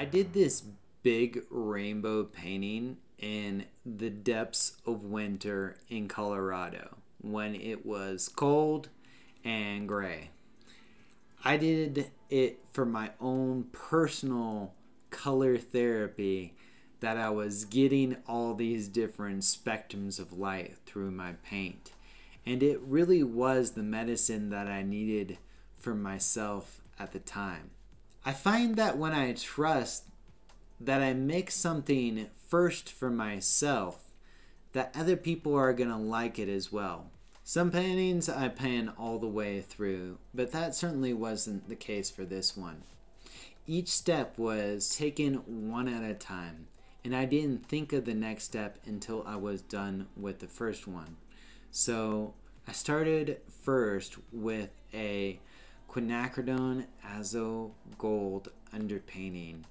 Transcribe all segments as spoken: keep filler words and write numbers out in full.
I did this big rainbow painting in the depths of winter in Colorado when it was cold and gray. I did it for my own personal color therapy, that I was getting all these different spectrums of light through my paint. And it really was the medicine that I needed for myself at the time. I find that when I trust that I make something first for myself, that other people are gonna like it as well. Some paintings I pan all the way through, but that certainly wasn't the case for this one. Each step was taken one at a time, and I didn't think of the next step until I was done with the first one. So I started first with a Quinacridone Azo Gold underpainting.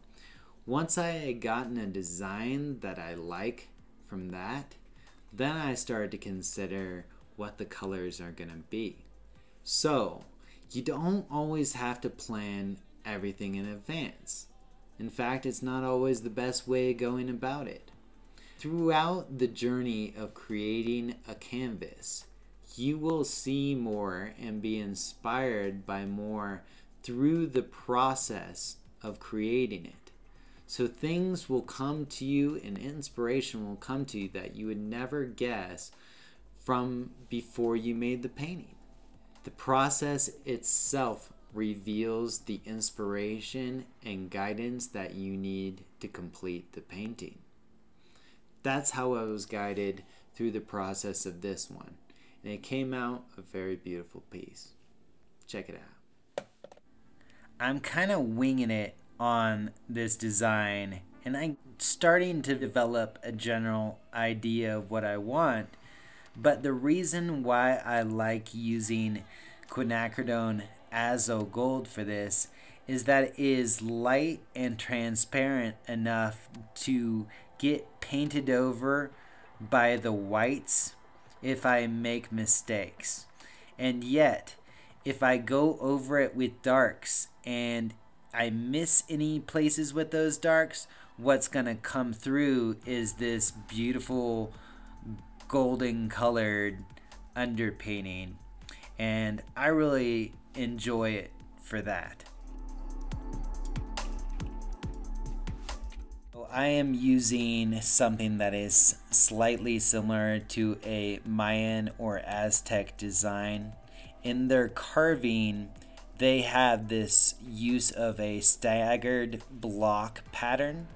Once I had gotten a design that I like from that, then I started to consider what the colors are gonna be. So you don't always have to plan everything in advance. In fact, it's not always the best way of going about it. Throughout the journey of creating a canvas, you will see more and be inspired by more through the process of creating it. So things will come to you and inspiration will come to you that you would never guess from before you made the painting. The process itself reveals the inspiration and guidance that you need to complete the painting. That's how I was guided through the process of this one. And it came out a very beautiful piece. Check it out. I'm kind of winging it on this design, and I'm starting to develop a general idea of what I want, but the reason why I like using Quinacridone Azo Gold for this is that it is light and transparent enough to get painted over by the whites if I make mistakes, and yet if I go over it with darks and I miss any places with those darks, what's gonna come through is this beautiful golden colored underpainting, and I really enjoy it for that. So I am using something that is slightly similar to a Mayan or Aztec design. In their carving, they have this use of a staggered block pattern,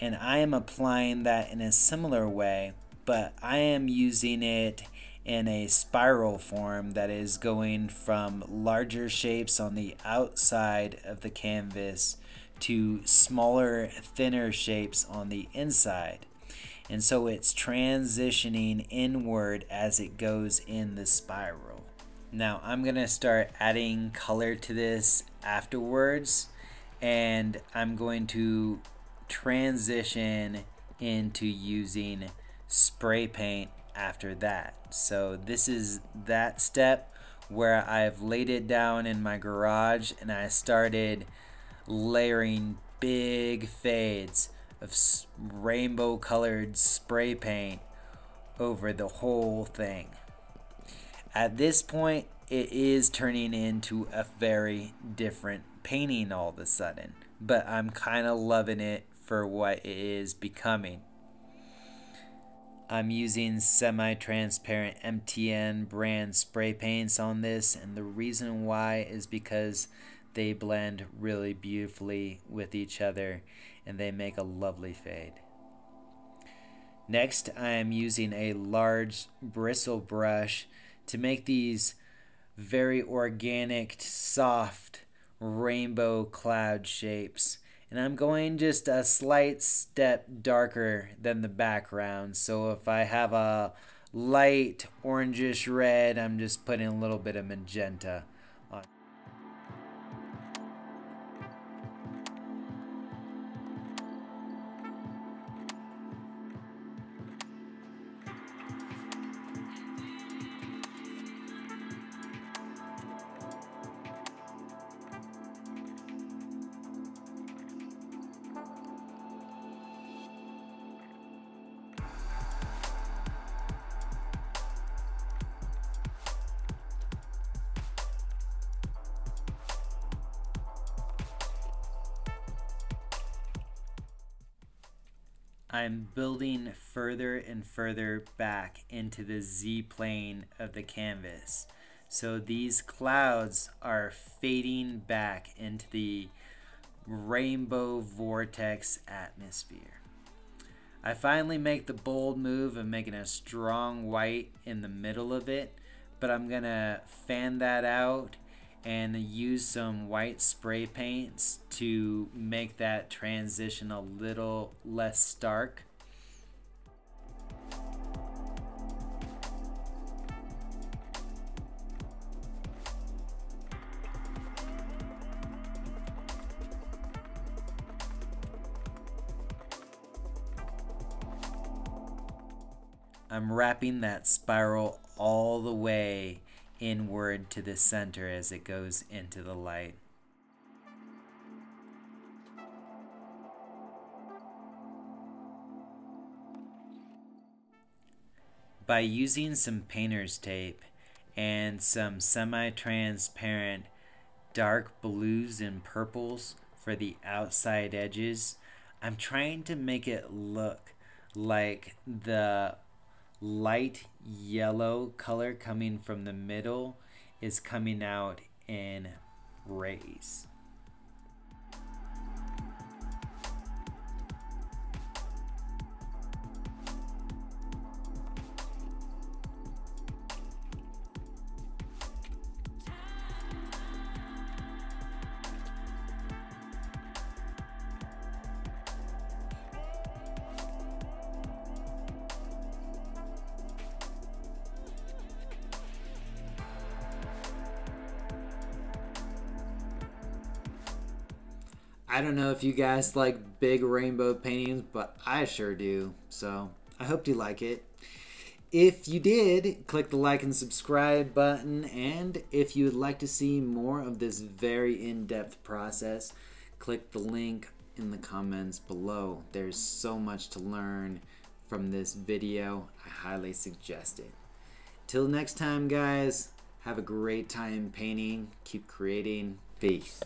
and I am applying that in a similar way, but I am using it in a spiral form that is going from larger shapes on the outside of the canvas to smaller, thinner shapes on the inside. And so it's transitioning inward as it goes in the spiral. Now I'm gonna start adding color to this afterwards, and I'm going to transition into using spray paint after that. So this is that step where I've laid it down in my garage and I started layering big fades of rainbow colored spray paint over the whole thing. At this point, it is turning into a very different painting all of a sudden, but I'm kind of loving it for what it is becoming. I'm using semi-transparent M T N brand spray paints on this, and the reason why is because they blend really beautifully with each other and they make a lovely fade. Next, I am using a large bristle brush to make these very organic, soft rainbow cloud shapes. And I'm going just a slight step darker than the background. So if I have a light orangish red, I'm just putting a little bit of magenta on. I'm building further and further back into the Z-plane of the canvas. So these clouds are fading back into the rainbow vortex atmosphere. I finally make the bold move of making a strong white in the middle of it, but I'm gonna fan that out and use some white spray paints to make that transition a little less stark. I'm wrapping that spiral all the way inward to the center as it goes into the light. By using some painter's tape and some semi-transparent dark blues and purples for the outside edges, I'm trying to make it look like the light yellow color coming from the middle is coming out in rays. I don't know if you guys like big rainbow paintings, but I sure do. So I hope you like it. If you did, click the like and subscribe button. And if you would like to see more of this very in-depth process, click the link in the comments below. There's so much to learn from this video. I highly suggest it. Till next time, guys, have a great time painting. Keep creating. Peace.